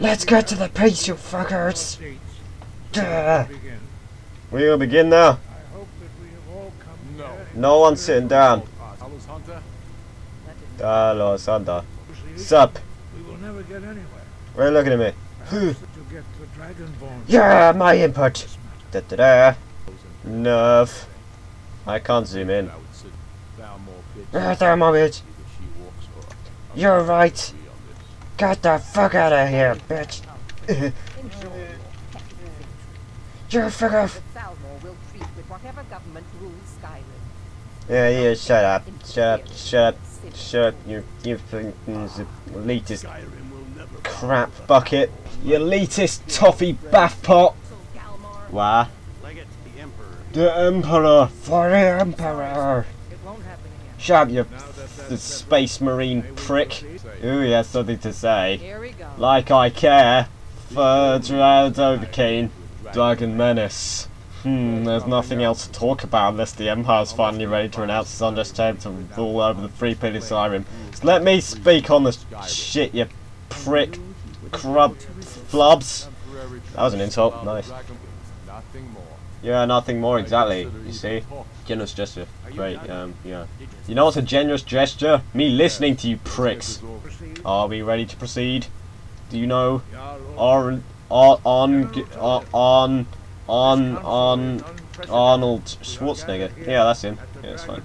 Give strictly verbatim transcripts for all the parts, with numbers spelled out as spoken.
Let's get to the piece, you fuckers! Duh. We will begin now. No one's sitting down. Hello, Santa. Sup? Where are you looking at me? Yeah, my input. Da da da. Nerf. I can't zoom in. Thermobit. You're right. Get the fuck out of here, bitch. You're fuck off. Yeah, yeah, shut up. Shut up, shut up, shut up, you, you elitist crap bucket. You elitist toffee bath pot. Why? The Emperor. For the Emperor. Shut up, you the space marine prick. Ooh, he has something to say. Like I care. Third round overkeen. Dragon Menace. Hmm, there's nothing else to talk about unless the Empire's finally ready to announce its understanding to rule over the free Skyrim. So let me speak on this shit, you prick crub flubs. That was an insult, nice. Yeah, nothing more exactly, you see. Generous gesture, great, um, yeah. You know what's a generous gesture? Me listening to you pricks. Are we ready to proceed? Do you know? Are, are, on, are, on, on, on, Arnold Schwarzenegger. Yeah, that's him. Yeah, that's fine.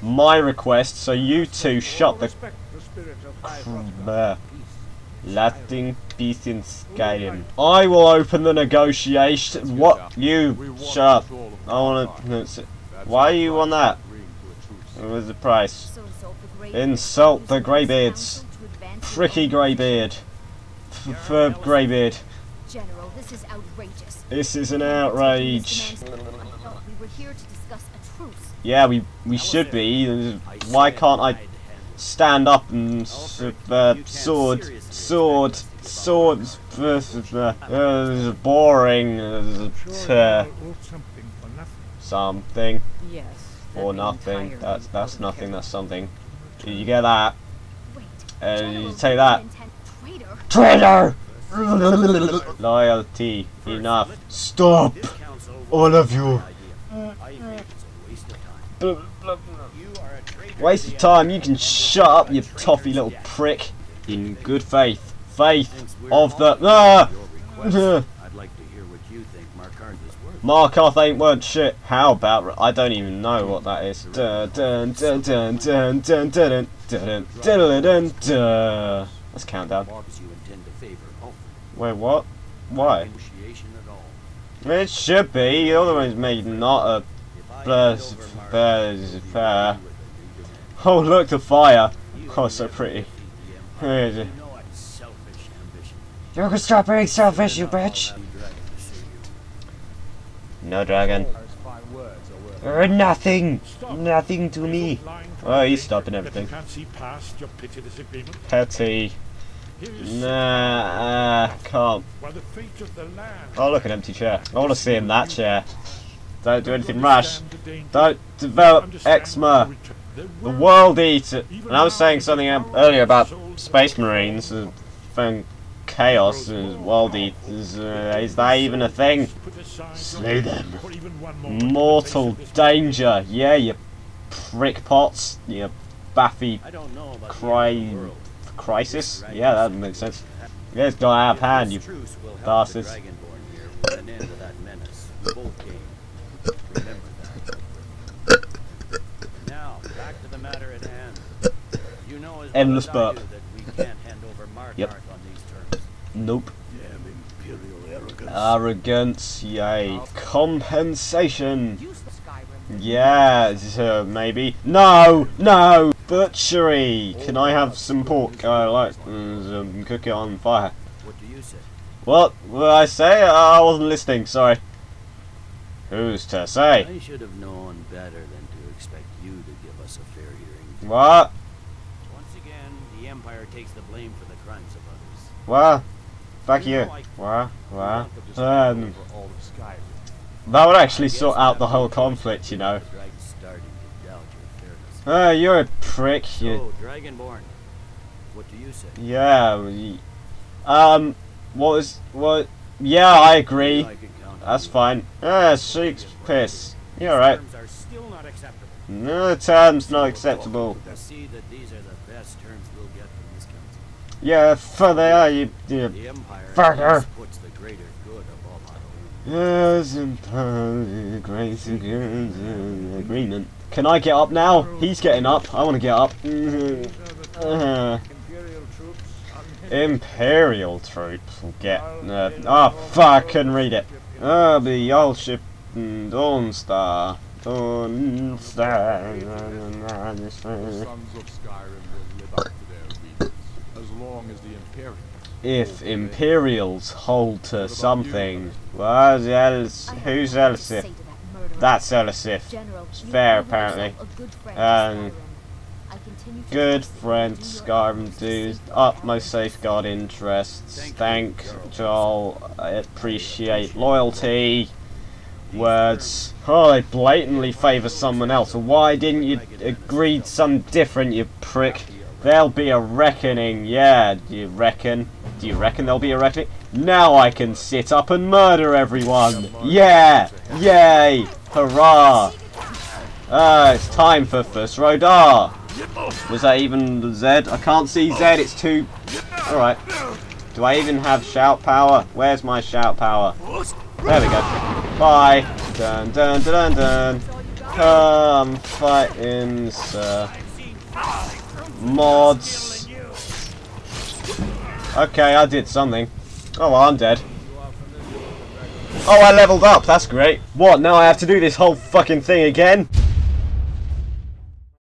My request, so you two shut the... Uh, Lasting peace in Skyrim. I will open the negotiation. What? You shut up. I want to. Why are you on that? It was the price. Insult the Greybeards. Pricky Greybeard. Furb Greybeard. General, this is outrageous. This is an outrage. We were here to discuss a truce. Yeah, we we should be. Why can't I? Stand up and uh, sword, sword, sword versus uh, uh, boring uh, something or nothing. That's that's nothing. That's something. You get that? Uh, you take that. Traitor! Loyalty. Enough. Stop, all of you. Waste of time, you can shut up, you toffee little prick. In good faith. Faith of the... Ah! Markarth ain't worth shit. How about... I don't even know what that is. Let's count down. Wait, what? Why? It should be, otherwise made not a... Blurs, blurs, blurs. Oh look, the fire! Oh, so pretty. You can stop being selfish, you bitch! No dragon. Or nothing! Nothing to me! Oh, he's stopping everything. Petty. Nah, uh, can't. Oh look, an empty chair. I want to see him in that chair. Don't do anything rash. Don't develop eczema. The world eater. And I was saying something earlier about space marines and uh, chaos and world eaters. Uh, is that even a thing? Slay them. Mortal danger. Yeah, you prick pots. You baffy cry crisis. Yeah, that makes sense. Yeah, it's got out of hand, you bastards. Endless burp. Yep. Nope. Arrogance, yay. Compensation. Yeah, uh, maybe. No, no. Butchery. Can I have some pork? I like um, cook it on fire. What do you say? What did I say? I wasn't listening. Sorry. Who's to say? I should have known better than to expect you to give us a fair hearing. What? Takes the blame for the crimes of others. Wow, fuck you. Wow, wow. Um, that would actually sort out the whole conflict, you know. Oh, you're a prick. You. Dragonborn. What do you say? Yeah. Um, What is what? Yeah, I agree. That's fine. Ah, sheep's piss. You're right. No, the terms not acceptable. Yeah, for they are, you, you fucker. Yes, agreement. Can I get up now? He's getting up. I want to get up. Uh, Imperial troops will get. Ah, uh, oh, fucking read it. Ah, uh, the Elisif Dawnstar. Dawnstar. The sons of Skyrim will live up to their deeds as long as the Imperials. If Imperials hold to something, well, Elis who's Elisif? That's Elisif. It's fair, apparently. Um, good friend, Skyrim dudes, utmost safeguard interests. Thank Joel. I appreciate loyalty. Words. Oh, they blatantly favour someone else. Why didn't you agree something different, you prick? There'll be a reckoning. Yeah, do you reckon? Do you reckon there'll be a reckoning? Now I can sit up and murder everyone. Yeah! Yay! Hurrah! Ah, uh, it's time for first Rodar. Was that even Z? I can't see Z. It's too. All right. Do I even have shout power? Where's my shout power? There we go. Bye. Dun dun dun dun. Come fighting, sir. Mods. Okay, I did something. Oh, well, I'm dead. Oh, I leveled up. That's great. What? Now I have to do this whole fucking thing again?